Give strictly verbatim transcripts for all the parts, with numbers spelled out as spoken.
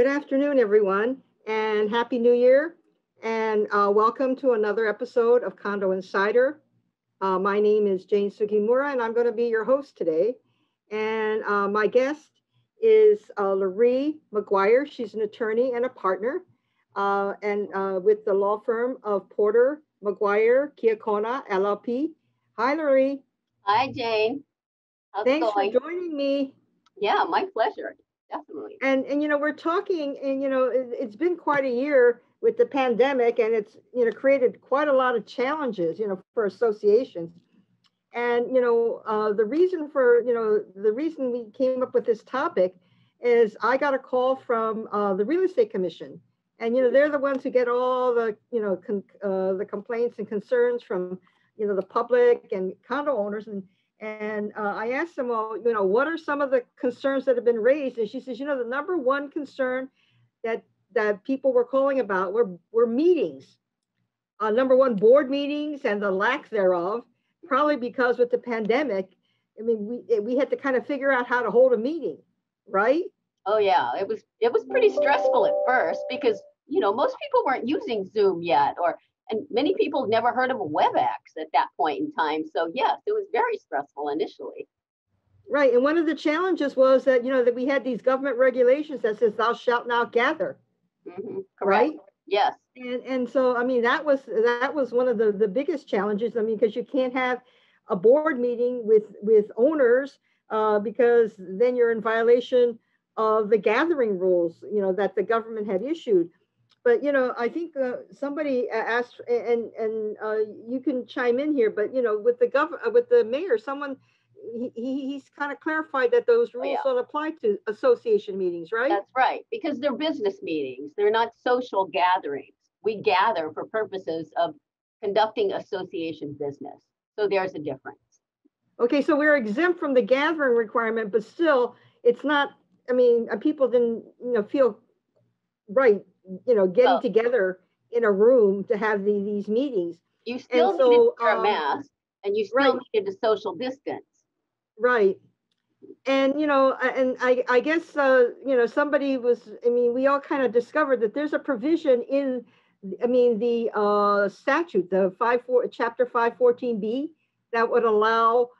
Good afternoon, everyone, and Happy New Year, and uh, welcome to another episode of Condo Insider. Uh, my name is Jane Sugimura, and I'm going to be your host today. And uh, my guest is uh, Laree McGuire. She's an attorney and a partner uh, and uh, with the law firm of Porter McGuire, Kiakona, L L P. Hi, Laree. Hi, Jane. How's Thanks it going? for joining me. Yeah, my pleasure. Definitely. And, and, you know, we're talking and, you know, it, it's been quite a year with the pandemic, and it's, you know, created quite a lot of challenges, you know, for associations. And, you know, uh, the reason for, you know, the reason we came up with this topic is I got a call from uh, the Real Estate Commission. And, you know, they're the ones who get all the, you know, con uh, the complaints and concerns from, you know, the public and condo owners. And And uh, I asked them, well, you know, what are some of the concerns that have been raised? And she says, you know, the number one concern that that people were calling about were, were meetings. Uh, number one, board meetings and the lack thereof, probably because with the pandemic, I mean, we, we had to kind of figure out how to hold a meeting, right? Oh, yeah. It was, it was pretty stressful at first because, you know, most people weren't using Zoom yet, or and many people never heard of a WebEx at that point in time. So yes, it was very stressful initially. Right, and one of the challenges was that, you know, that we had these government regulations that says thou shalt not gather. Mm-hmm. Correct. Right? Yes. And and so, I mean, that was that was one of the, the biggest challenges. I mean, because you can't have a board meeting with, with owners uh, because then you're in violation of the gathering rules, you know, that the government had issued. But, you know, I think uh, somebody asked, and and uh, you can chime in here, but, you know, with the gov- with the mayor, someone, he, he's kind of clarified that those rules yeah. don't apply to association meetings, right? That's right, because they're business meetings. They're not social gatherings. We gather for purposes of conducting association business. So there's a difference. Okay, so we're exempt from the gathering requirement, but still, it's not, I mean, people didn't, you know, feel right. you know, getting oh. together in a room to have the, these meetings. You still so, needed to wear a mask, and you still right. needed to social distance. Right. And, you know, and I, I guess, uh, you know, somebody was, I mean, we all kind of discovered that there's a provision in, I mean, the uh, statute, the five four, chapter five fourteen B, that would allow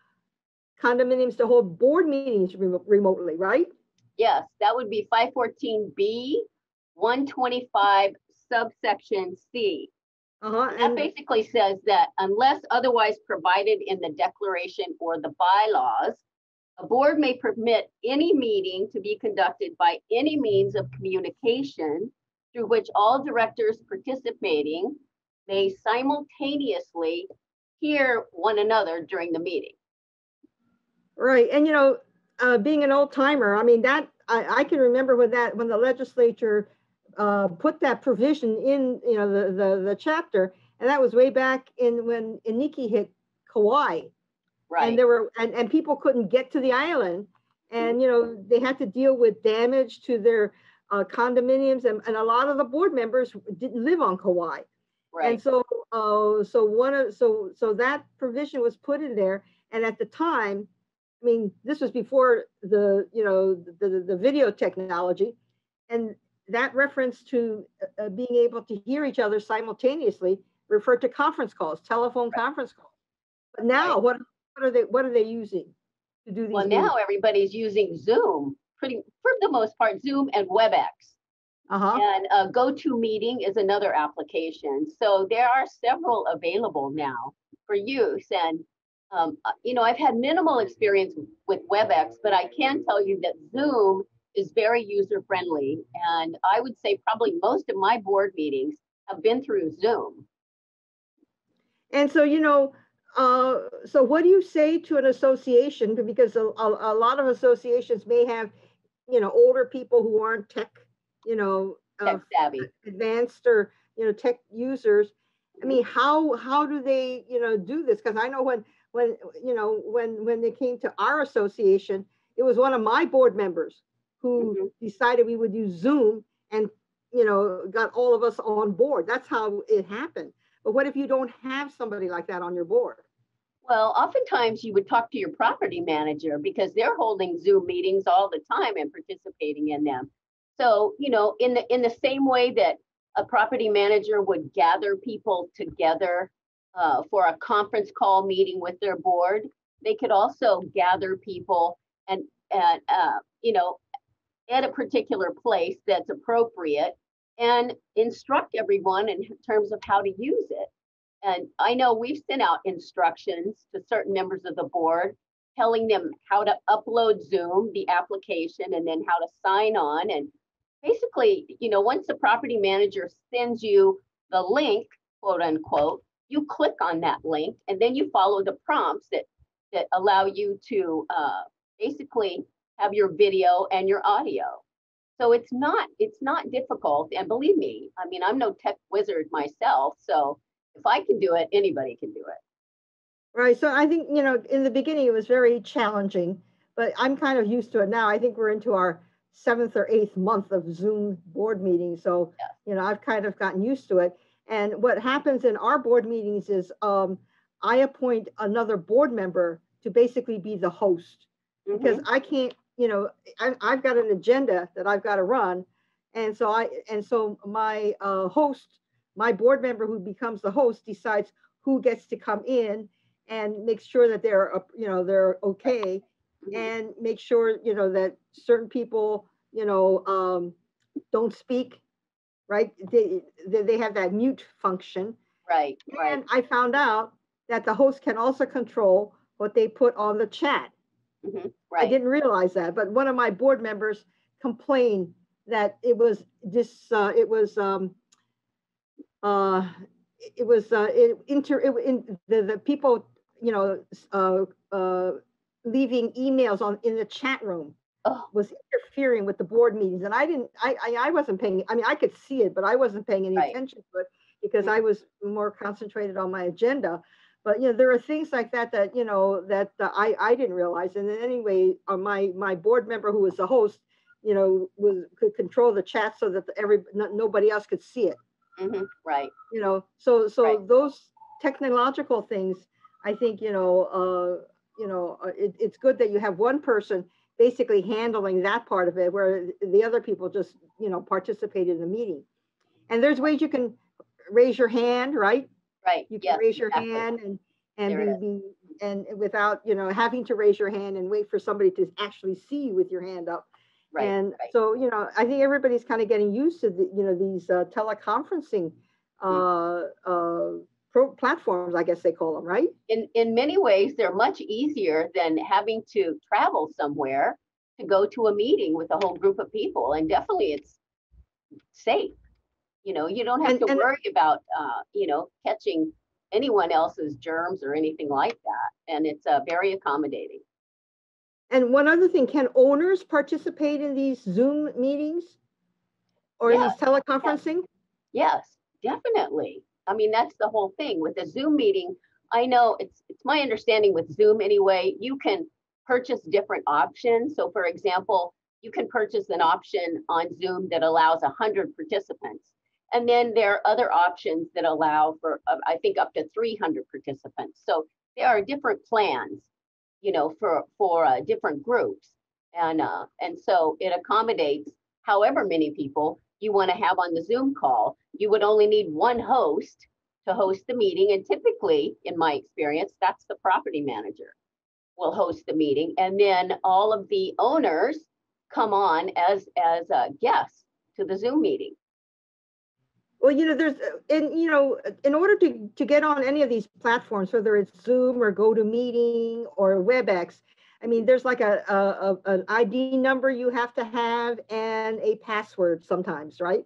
condominiums to hold board meetings re remotely, right? Yes, that would be five fourteen B one twenty-five subsection C. Uh-huh. That basically says that unless otherwise provided in the declaration or the bylaws, a board may permit any meeting to be conducted by any means of communication through which all directors participating may simultaneously hear one another during the meeting. Right. And, you know, uh, being an old timer, I mean, that I, I can remember when that when the legislature Uh, put that provision in, you know, the, the the chapter, and that was way back in when Iniki hit Kauai, right? And there were and, and people couldn't get to the island, and you know they had to deal with damage to their uh, condominiums, and, and a lot of the board members didn't live on Kauai, right? And so, uh, so one of so so that provision was put in there, and at the time, I mean, this was before the you know the the, the video technology, and that reference to uh, being able to hear each other simultaneously referred to conference calls, telephone right. conference calls. But now, right. what, what are they? What are they using to do these? Well, meetings? Now everybody's using Zoom, pretty for the most part, Zoom and WebEx. Uh-huh. And uh, GoToMeeting is another application. So there are several available now for use. And um, you know, I've had minimal experience with WebEx, but I can tell you that Zoom is very user-friendly, and I would say probably most of my board meetings have been through Zoom. And so, you know, uh, so what do you say to an association? Because a, a, a lot of associations may have, you know, older people who aren't tech, you know, tech uh, savvy, advanced or, you know, tech users. I mean, how how do they, you know, do this? Because I know when, when, you know, when, when they came to our association, it was one of my board members who mm-hmm. decided we would use Zoom and, you know, got all of us on board. That's how it happened. But what if you don't have somebody like that on your board? Well, oftentimes you would talk to your property manager because they're holding Zoom meetings all the time and participating in them. So, you know, in the in the same way that a property manager would gather people together uh, for a conference call meeting with their board, they could also gather people and, and uh, you know, at a particular place that's appropriate and instruct everyone in terms of how to use it. And I know we've sent out instructions to certain members of the board telling them how to upload Zoom, the application, and then how to sign on. And basically, you know, once the property manager sends you the link, quote unquote, you click on that link and then you follow the prompts that, that allow you to uh, basically have your video and your audio. So it's not, it's not difficult. And believe me, I mean, I'm no tech wizard myself. So if I can do it, anybody can do it. Right. So I think, you know, in the beginning, it was very challenging, but I'm kind of used to it now. I think we're into our seventh or eighth month of Zoom board meetings. So, yeah. you know, I've kind of gotten used to it. And what happens in our board meetings is um, I appoint another board member to basically be the host, mm-hmm. because I can't, you know, I, I've got an agenda that I've got to run. And so I, and so my uh, host, my board member who becomes the host decides who gets to come in and make sure that they're, you know, they're okay. And make sure, you know, that certain people, you know, um, don't speak, right? They, they, they have that mute function. Right, right. And I found out that the host can also control what they put on the chat. Mm-hmm, right. I didn't realize that, but one of my board members complained that it was this, uh, it was, um, uh, it was, uh, it inter, it, in, the, the people, you know, uh, uh, leaving emails on in the chat room oh. was interfering with the board meetings. And I didn't, I, I, I wasn't paying, I mean, I could see it, but I wasn't paying any right. attention to it because mm-hmm. I was more concentrated on my agenda. But, you know, there are things like that, that, you know, that uh, I, I didn't realize. And then anyway, uh, my, my board member who was the host, you know, was, could control the chat so that every, not, nobody else could see it. Mm-hmm. Right. You know, so, so right. those technological things, I think, you know, uh, you know, it, it's good that you have one person basically handling that part of it where the other people just, you know, participate in the meeting. And there's ways you can raise your hand, right? Right. You can yes, raise your exactly. hand and and be, and without, you know, having to raise your hand and wait for somebody to actually see you with your hand up. Right. And right. so, you know, I think everybody's kind of getting used to the, you know, these uh, teleconferencing uh, uh, pro platforms, I guess they call them, right? In in many ways, they're much easier than having to travel somewhere to go to a meeting with a whole group of people, and definitely it's safe. You know, you don't have and, to and worry about, uh, you know, catching anyone else's germs or anything like that. And it's uh, very accommodating. And one other thing, can owners participate in these Zoom meetings or yes. in these teleconferencing? Yes. yes, definitely. I mean, that's the whole thing with a Zoom meeting. I know it's, it's my understanding with Zoom anyway, you can purchase different options. So, for example, you can purchase an option on Zoom that allows one hundred participants. And then there are other options that allow for, uh, I think, up to three hundred participants. So there are different plans, you know, for for uh, different groups. And, uh, and so it accommodates however many people you want to have on the Zoom call. You would only need one host to host the meeting. And typically, in my experience, that's the property manager will host the meeting. And then all of the owners come on as, as uh, guests to the Zoom meeting. Well, you know, there's, and you know, in order to, to get on any of these platforms, whether it's Zoom or GoToMeeting or WebEx, I mean, there's like a, a, a an I D number you have to have and a password sometimes, right?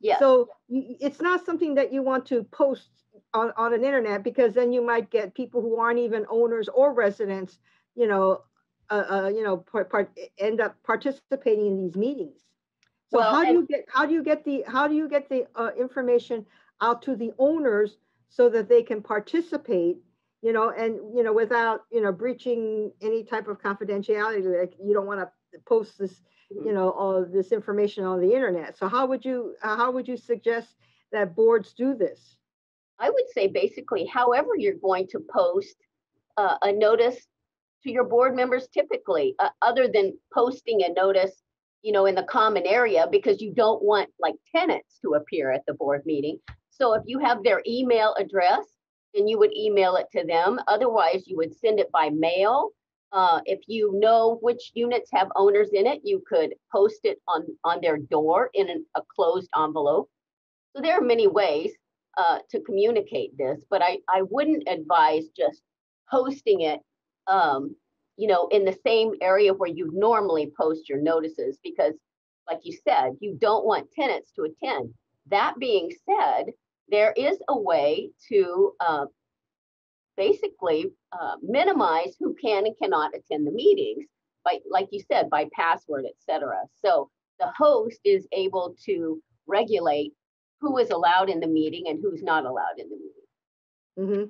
Yeah. So you, it's not something that you want to post on, on an internet because then you might get people who aren't even owners or residents, you know, uh, uh, you know, part, part, end up participating in these meetings. So well, how do you get how do you get the how do you get the uh, information out to the owners so that they can participate, you know, and you know without you know breaching any type of confidentiality? Like you don't want to post this, you know, all of this information on the internet. So how would you uh, how would you suggest that boards do this? I would say basically, however, you're going to post uh, a notice to your board members, typically, uh, other than posting a notice you know, in the common area, because you don't want like tenants to appear at the board meeting. So if you have their email address, then you would email it to them. Otherwise, you would send it by mail. Uh, if you know which units have owners in it, you could post it on, on their door in an, a closed envelope. So there are many ways uh, to communicate this, but I, I wouldn't advise just posting it, um, you know, in the same area where you normally post your notices, because like you said, you don't want tenants to attend. That being said, there is a way to uh, basically uh, minimize who can and cannot attend the meetings, by, like you said, by password, et cetera. So the host is able to regulate who is allowed in the meeting and who's not allowed in the meeting.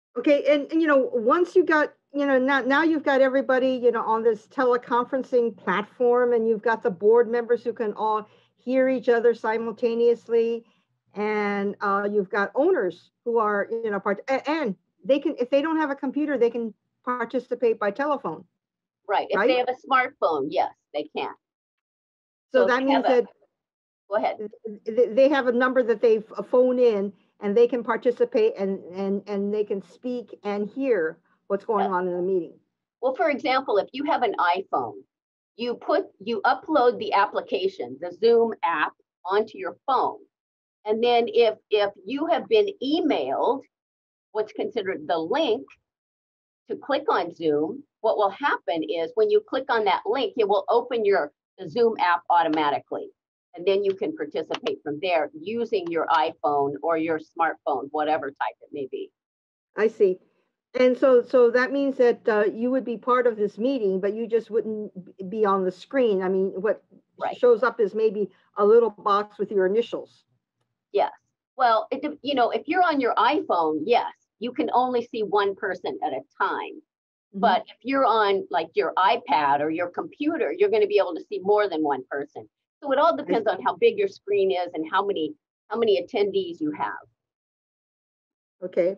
Mm-hmm. Okay, and, and you know, once you got, you know, now, now you've got everybody, you know, on this teleconferencing platform, and you've got the board members who can all hear each other simultaneously. And uh, you've got owners who are, you know, part and they can, if they don't have a computer, they can participate by telephone. Right. If right? they have a smartphone, yes, they can. So, so that means a, that go ahead. They have a number that they've phoned in, and they can participate and and and they can speak and hear what's going yeah. on in the meeting. Well, for example, if you have an iPhone, you put you upload the application, the Zoom app, onto your phone. And then if, if you have been emailed what's considered the link to click on Zoom, what will happen is when you click on that link, it will open your the Zoom app automatically. And then you can participate from there using your iPhone or your smartphone, whatever type it may be. I see. And so, so that means that uh, you would be part of this meeting, but you just wouldn't be on the screen. I mean, what right. shows up is maybe a little box with your initials. Yes. Well, it, you know, if you're on your iPhone, yes, you can only see one person at a time. Mm-hmm. But if you're on like your iPad or your computer, you're going to be able to see more than one person. So it all depends on how big your screen is and how many how many attendees you have. Okay.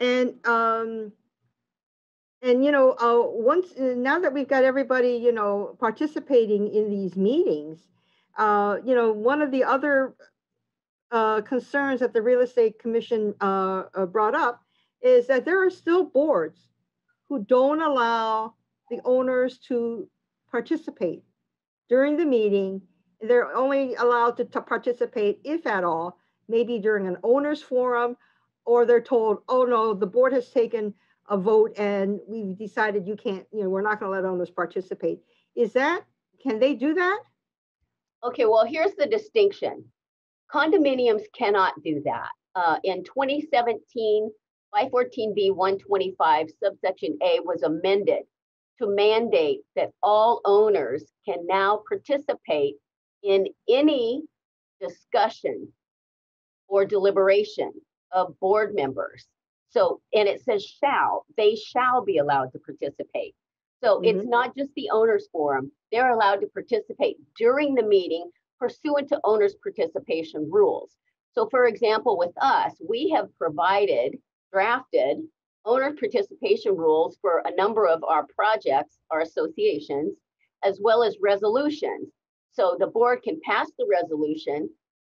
And um, and you know, uh, once now that we've got everybody, you know, participating in these meetings, uh, you know, one of the other Uh, concerns that the Real Estate Commission uh, uh, brought up is that there are still boards who don't allow the owners to participate during the meeting. They're only allowed to participate, if at all, maybe during an owner's forum, or they're told, oh no, the board has taken a vote and we've decided you can't, you know, we're not going to let owners participate. Is that, can they do that? Okay, well, here's the distinction. Condominiums cannot do that. Uh, in twenty seventeen, five fourteen B one twenty-five subsection A was amended to mandate that all owners can now participate in any discussion or deliberation of board members. So, and it says shall, they shall be allowed to participate. So mm-hmm. it's not just the owners forum, they're allowed to participate during the meeting pursuant to owners' participation rules. So for example, with us, we have provided, drafted owner participation rules for a number of our projects, our associations, as well as resolutions. So the board can pass the resolution,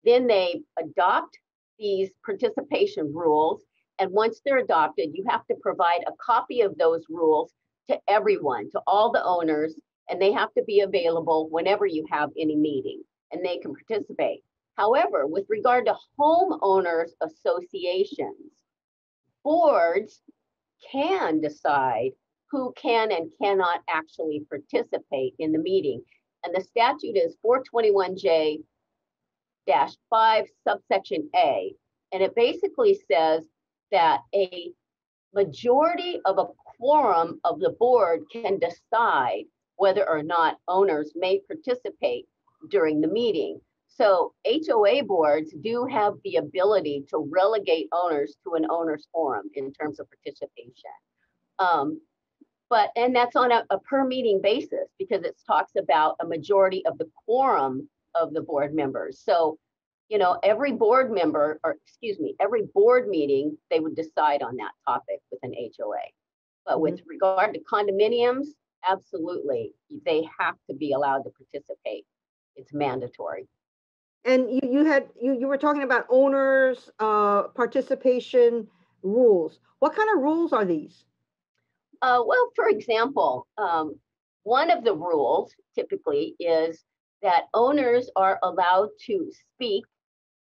then they adopt these participation rules. And once they're adopted, you have to provide a copy of those rules to everyone, to all the owners, and they have to be available whenever you have any meeting, and they can participate. However, with regard to homeowners associations, boards can decide who can and cannot actually participate in the meeting. And the statute is four twenty-one J dash five subsection A. And it basically says that a majority of a quorum of the board can decide whether or not owners may participate during the meeting. So H O A boards do have the ability to relegate owners to an owner's forum in terms of participation. Um, but, and that's on a, a per meeting basis, because it talks about a majority of the quorum of the board members. So, you know, every board member, or excuse me, every board meeting, they would decide on that topic with an H O A. But with mm-hmm. regard to condominiums, Absolutely. They have to be allowed to participate. It's mandatory. And you, you had you, you were talking about owners uh, participation rules. What kind of rules are these? Uh, well, for example, um, one of the rules typically is that owners are allowed to speak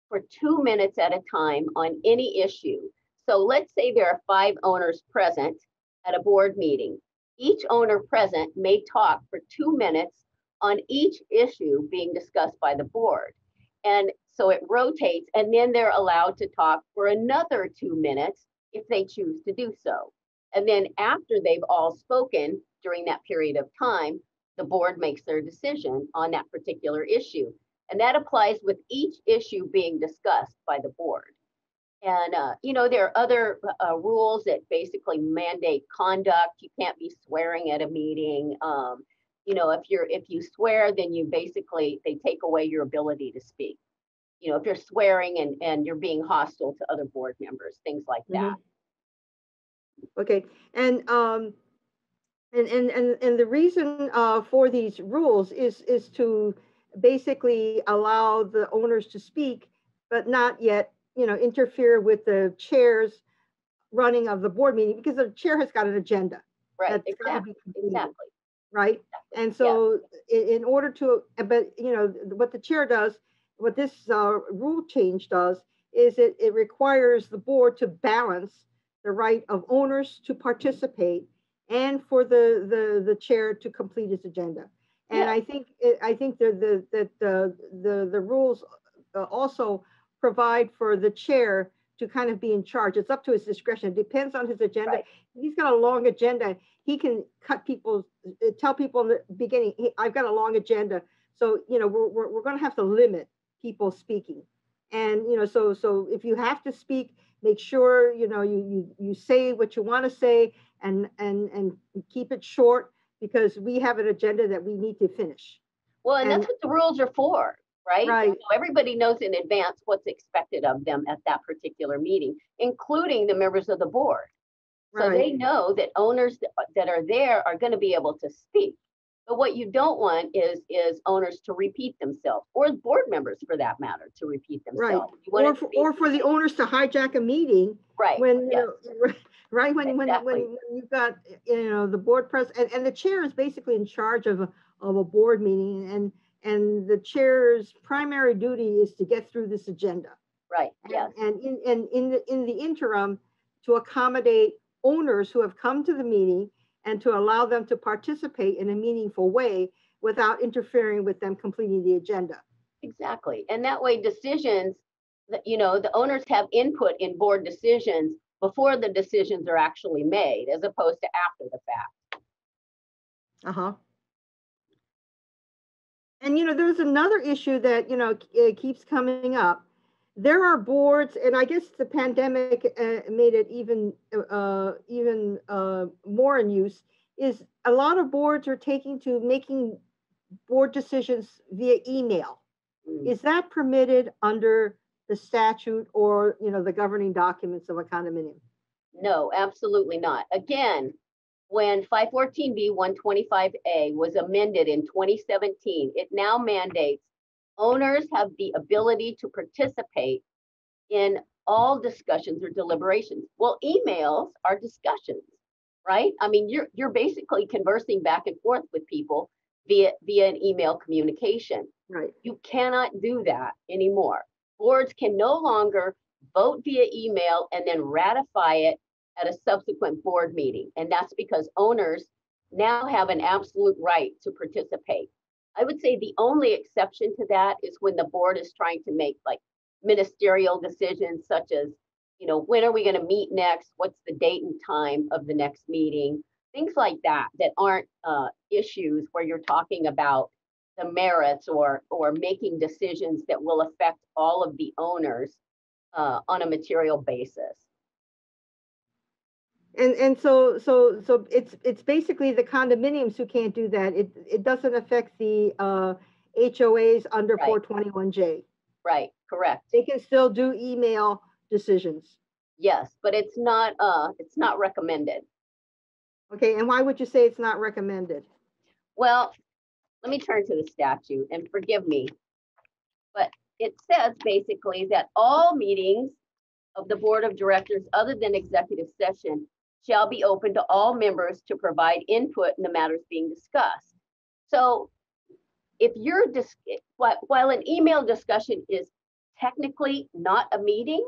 for two minutes at a time on any issue. So let's say there are five owners present at a board meeting. Each owner present may talk for two minutes on each issue being discussed by the board. And so it rotates, and then they're allowed to talk for another two minutes if they choose to do so. And then after they've all spoken during that period of time, the board makes their decision on that particular issue. And that applies with each issue being discussed by the board. And, uh, you know, there are other uh, rules that basically mandate conduct. You can't be swearing at a meeting. Um, you know, if you're if you swear, then you basically, they take away your ability to speak. You know, if you're swearing and, and you're being hostile to other board members, things like that. Mm-hmm. Okay. And, um, and, and, and, and the reason uh, for these rules is, is to basically allow the owners to speak, but not yet, you know, interfere with the chair's running of the board meeting, because the chair has got an agenda. Right, exactly. exactly. Right. Exactly. And so yeah. in order to, but you know, what the chair does, what this uh, rule change does is it, it requires the board to balance the right of owners to participate and for the, the, the chair to complete his agenda. And yeah. I think I think that the the, the the the rules also provide for the chair to kind of be in charge. It's up to his discretion. It depends on his agenda. Right. He's got a long agenda. He can cut people, tell people in the beginning, hey, I've got a long agenda. So you know we're we're, we're going to have to limit people speaking. And you know so so if you have to speak, make sure you know you you you say what you want to say and and and keep it short, because we have an agenda that we need to finish. Well, and, and that's what the rules are for, right? Right. So everybody knows in advance what's expected of them at that particular meeting, including the members of the board. Right. So they know that owners that are there are going to be able to speak. But what you don't want is, is owners to repeat themselves, or board members for that matter to repeat themselves. Right. You want or, for, or for the owners to hijack a meeting. Right. When, yes. uh, right. When, exactly. when, when you've got, you know, the board president and, and the chair is basically in charge of a, of a board meeting, and, and the chair's primary duty is to get through this agenda. Right. And, yes. And in, and in the, in the interim, to accommodate owners who have come to the meeting and to allow them to participate in a meaningful way without interfering with them completing the agenda. Exactly. And that way decisions, you know, the owners have input in board decisions before the decisions are actually made, as opposed to after the fact. Uh-huh. And, you know, there's another issue that, you know, it keeps coming up. There are boards, and I guess the pandemic uh, made it even uh, even uh, more in use, is a lot of boards are taking to making board decisions via email. Mm. Is that permitted under the statute or, you know, the governing documents of a condominium? No, absolutely not. Again, when five fourteen B one twenty-five A was amended in twenty seventeen, it now mandates owners have the ability to participate in all discussions or deliberations. Well, emails are discussions, right? I mean, you're you're basically conversing back and forth with people via via an email communication. Right. You cannot do that anymore. Boards can no longer vote via email and then ratify it at a subsequent board meeting. And that's because owners now have an absolute right to participate. I would say the only exception to that is when the board is trying to make like ministerial decisions, such as, you know, when are we going to meet next? What's the date and time of the next meeting? Things like that, that aren't uh, issues where you're talking about the merits or, or making decisions that will affect all of the owners uh, on a material basis. And and so so so it's it's basically the condominiums who can't do that. It it doesn't affect the uh, H O As under right. four twenty-one J. Right, correct. They can still do email decisions. Yes, but it's not uh it's not recommended. Okay, and why would you say it's not recommended? Well, let me turn to the statute, and forgive me, but it says basically that all meetings of the board of directors other than executive session shall be open to all members to provide input in the matters being discussed. So if you're, while an email discussion is technically not a meeting,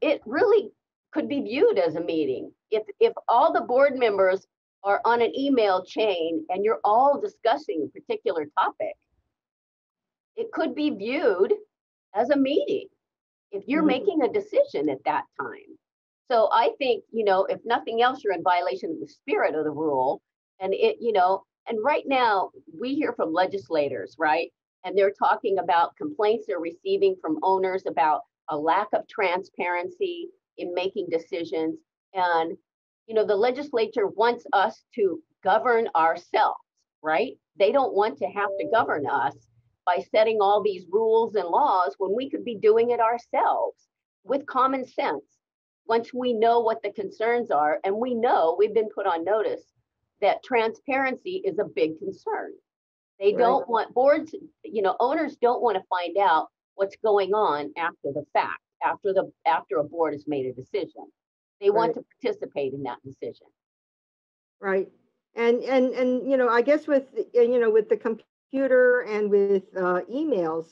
it really could be viewed as a meeting. If, if all the board members are on an email chain and you're all discussing a particular topic, it could be viewed as a meeting if you're mm-hmm. making a decision at that time. So I think, you know, if nothing else, you're in violation of the spirit of the rule. And it, you know, and right now we hear from legislators, right? And they're talking about complaints they're receiving from owners about a lack of transparency in making decisions. And, you know, the legislature wants us to govern ourselves, right? They don't want to have to govern us by setting all these rules and laws when we could be doing it ourselves with common sense. Once we know what the concerns are, and we know we've been put on notice that transparency is a big concern. They right. don't want boards, you know, owners don't want to find out what's going on after the fact, after the after a board has made a decision. They right. want to participate in that decision. Right. And and and you know, I guess with you know with the computer and with uh, emails,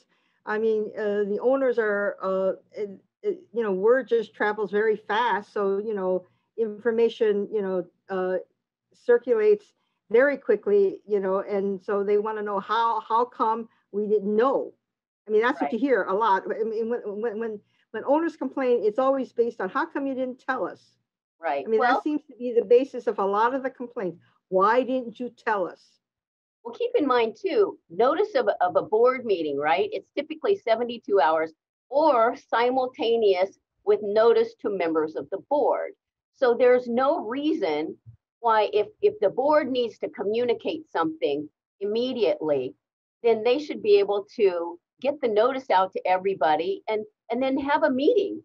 I mean, uh, the owners are uh, it, it, you know, word just travels very fast. So you know, information you know uh, circulates very quickly, you know, and so they want to know how how come we didn't know. I mean, that's right. what you hear a lot. I mean, when, when when when owners complain, it's always based on how come you didn't tell us. Right. I mean, well, that seems to be the basis of a lot of the complaints. Why didn't you tell us? Well, keep in mind too, notice of a, of a board meeting, right? It's typically seventy-two hours or simultaneous with notice to members of the board. So there's no reason why if, if the board needs to communicate something immediately, then they should be able to get the notice out to everybody and, and then have a meeting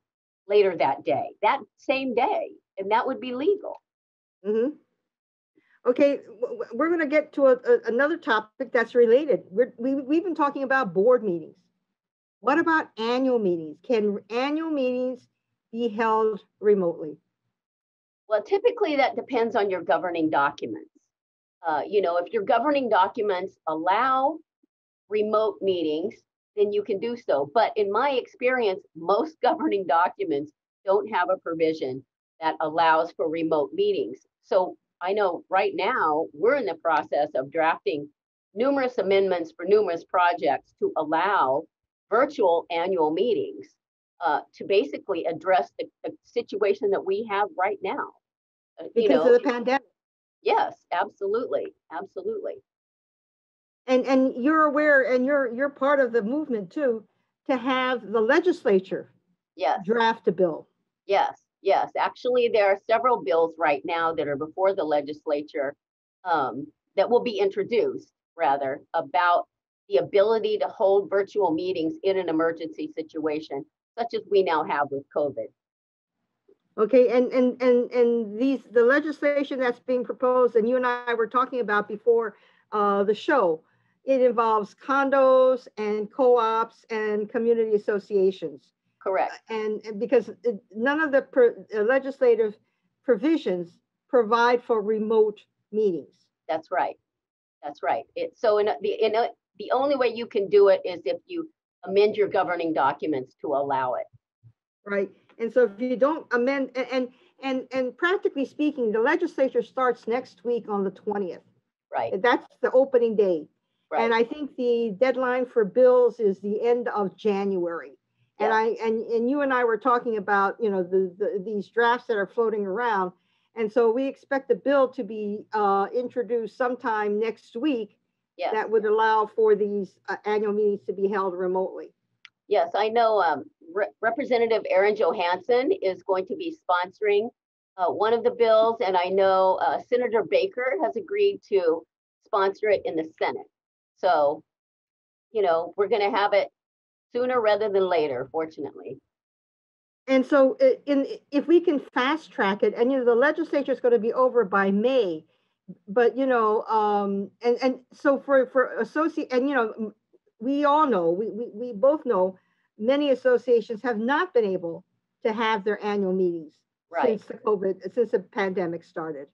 later that day, that same day, and that would be legal. Mm-hmm. Okay, we're going to get to a, a, another topic that's related. We're, we, we've been talking about board meetings. What about annual meetings? Can annual meetings be held remotely? Well, typically that depends on your governing documents. Uh, you know, if your governing documents allow remote meetings, then you can do so. But in my experience, most governing documents don't have a provision that allows for remote meetings. So I know right now we're in the process of drafting numerous amendments for numerous projects to allow virtual annual meetings uh, to basically address the, the situation that we have right now. Uh, because you know, of the pandemic. Yes, absolutely, absolutely. And and you're aware, and you're you're part of the movement too, to have the legislature yes. draft a bill. Yes, yes. Actually, there are several bills right now that are before the legislature um, that will be introduced, rather, about the ability to hold virtual meetings in an emergency situation, such as we now have with COVID. Okay, and and and and these the legislation that's being proposed, and you and I were talking about before uh, the show. It involves condos and co-ops and community associations. Correct. And, and because none of the pro, uh, legislative provisions provide for remote meetings. That's right. That's right. It, so in the, in a, the only way you can do it is if you amend your governing documents to allow it. Right. And so if you don't amend, and and and practically speaking, the legislature starts next week on the twentieth. Right. That's the opening day. Right. And I think the deadline for bills is the end of January. Yeah. And I and, and you and I were talking about, you know, the, the these drafts that are floating around. And so we expect the bill to be uh, introduced sometime next week yes. that would allow for these uh, annual meetings to be held remotely. Yes, I know um, Re- Representative Aaron Johansson is going to be sponsoring uh, one of the bills. And I know uh, Senator Baker has agreed to sponsor it in the Senate. So, you know, we're going to have it sooner rather than later, fortunately. And so in, if we can fast track it, and, you know, the legislature is going to be over by May, but, you know, um, and, and so for, for associate, and, you know, we all know, we, we, we both know many associations have not been able to have their annual meetings right. since the COVID, since the pandemic started.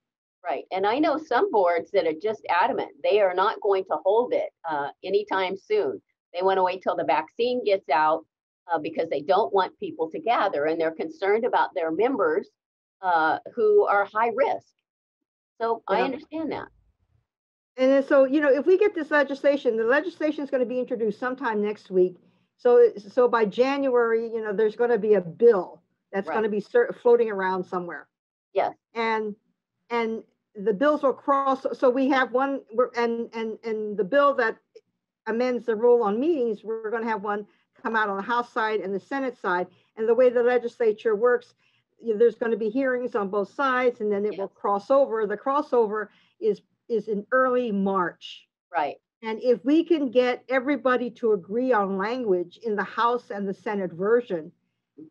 Right. And I know some boards that are just adamant. They are not going to hold it uh, anytime soon. They want to wait till the vaccine gets out uh, because they don't want people to gather, and they're concerned about their members uh, who are high risk. So yeah. I understand that. And so, you know, if we get this legislation, the legislation is going to be introduced sometime next week. So, so by January, you know, there's going to be a bill that's right. going to be floating around somewhere. Yes. And and the bills will cross. So we have one, and and and the bill that amends the rule on meetings, we're going to have one come out on the House side and the Senate side. And the way the legislature works, you know, there's going to be hearings on both sides, and then it yes. will cross over. The crossover is is in early March. Right. And if we can get everybody to agree on language in the House and the Senate version,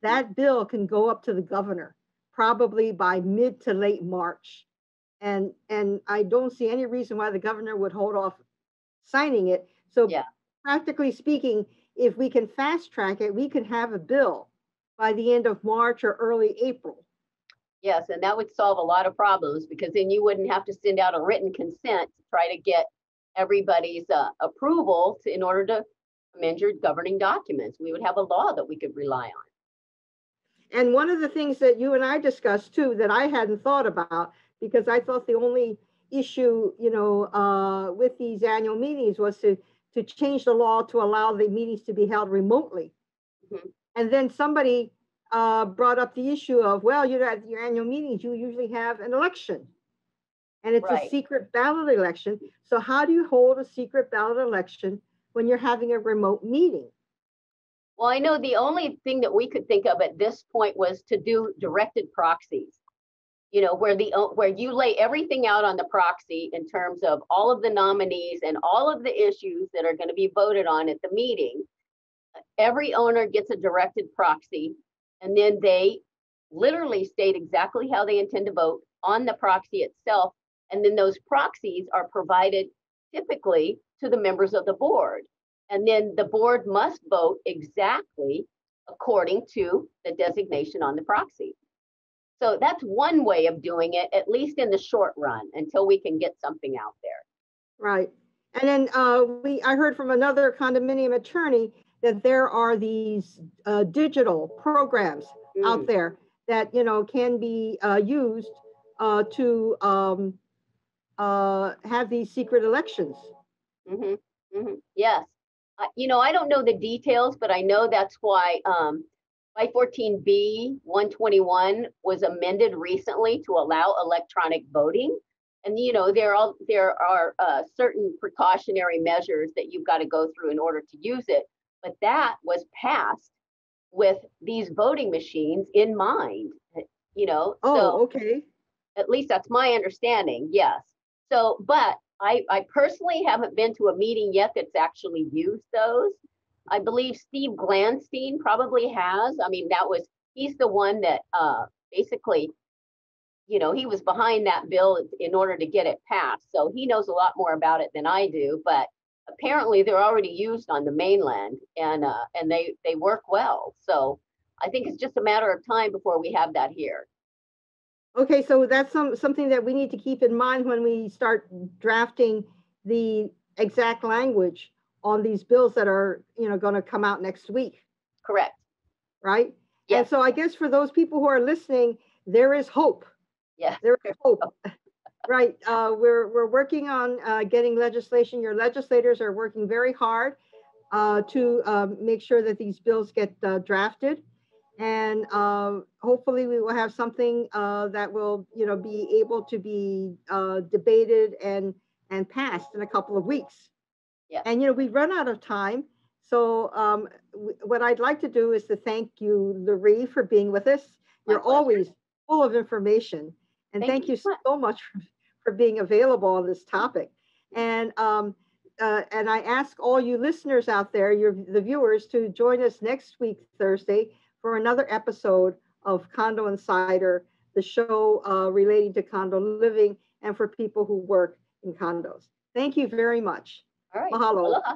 that bill can go up to the governor probably by mid to late March. And and I don't see any reason why the governor would hold off signing it. So yeah. practically speaking, if we can fast track it, we can have a bill by the end of March or early April. Yes, and that would solve a lot of problems, because then you wouldn't have to send out a written consent to try to get everybody's uh, approval to, in order to amend your governing documents. We would have a law that we could rely on. And one of the things that you and I discussed too, that I hadn't thought about, because I thought the only issue, you know, uh, with these annual meetings was to, to change the law to allow the meetings to be held remotely. Mm-hmm. And then somebody uh, brought up the issue of, well, you know, at your annual meetings, you usually have an election. And it's right. a secret ballot election. So how do you hold a secret ballot election when you're having a remote meeting? Well, I know the only thing that we could think of at this point was to do directed proxies, you know, where the where you lay everything out on the proxy in terms of all of the nominees and all of the issues that are going to be voted on at the meeting. Every owner gets a directed proxy, and then they literally state exactly how they intend to vote on the proxy itself. And then those proxies are provided typically to the members of the board. And then the board must vote exactly according to the designation on the proxy. So that's one way of doing it, at least in the short run, until we can get something out there. Right. And then uh, we, I heard from another condominium attorney that there are these uh, digital programs mm. out there that, you know, can be uh, used uh, to um, Uh, have these secret elections. Mm-hmm. Mm-hmm. Yes. Uh, you know, I don't know the details, but I know that's why um, five fourteen B one twenty-one was amended recently to allow electronic voting. And, you know, there are, there are uh, certain precautionary measures that you've got to go through in order to use it. But that was passed with these voting machines in mind, you know. Oh, so, okay. At least that's my understanding, yes. So, but I, I personally haven't been to a meeting yet that's actually used those. I believe Steve Glanstein probably has. I mean, that was, he's the one that uh, basically, you know, he was behind that bill in order to get it passed. So he knows a lot more about it than I do, but apparently they're already used on the mainland, and uh, and they, they work well. So I think it's just a matter of time before we have that here. Okay, so that's some, something that we need to keep in mind when we start drafting the exact language on these bills that are, you know, going to come out next week. Correct. Right? Yes. And so I guess for those people who are listening, there is hope. Yes. There is hope. Right. Uh, we're, we're working on uh, getting legislation. Your legislators are working very hard uh, to uh, make sure that these bills get uh, drafted. And uh, hopefully we will have something uh, that will, you know, be able to be uh, debated and and passed in a couple of weeks. Yeah. And, you know, we've run out of time. So um, what I'd like to do is to thank you, Laree, for being with us. You're always full of information. And thank, thank you so much for, for being available on this topic. And um, uh, and I ask all you listeners out there, your the viewers, to join us next week, Thursday, for another episode of Condo Insider, the show uh, relating to condo living and for people who work in condos. Thank you very much. All right. Mahalo. Aloha.